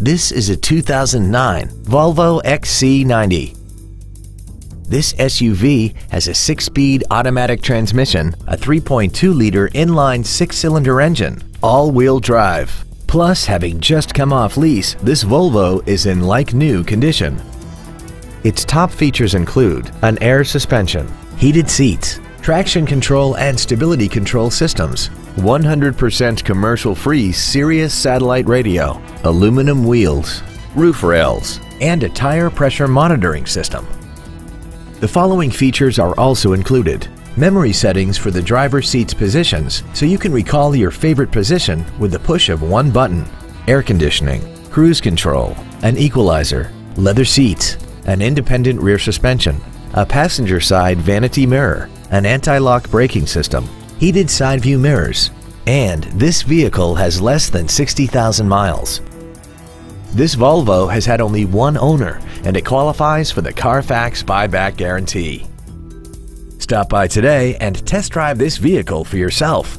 This is a 2009 Volvo XC90. This SUV has a 6-speed automatic transmission, a 3.2-liter inline 6-cylinder engine, all-wheel drive. Plus, having just come off lease, this Volvo is in like-new condition. Its top features include an air suspension, heated seats, traction control and stability control systems, 100% commercial-free Sirius satellite radio, aluminum wheels, roof rails, and a tire pressure monitoring system. The following features are also included: memory settings for the driver's seat's positions, so you can recall your favorite position with the push of one button, air conditioning, cruise control, an equalizer, leather seats, an independent rear suspension, a passenger side vanity mirror, an anti-lock braking system, heated side view mirrors, and this vehicle has less than 60,000 miles. This Volvo has had only one owner and it qualifies for the Carfax buyback guarantee. Stop by today and test drive this vehicle for yourself.